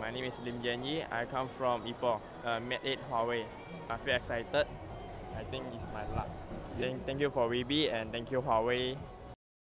My name is Lim Jian Yi. I come from Ipoh, Mate 8 Huawei. I feel excited. I think it's my luck. Thank you for webe and thank you Huawei.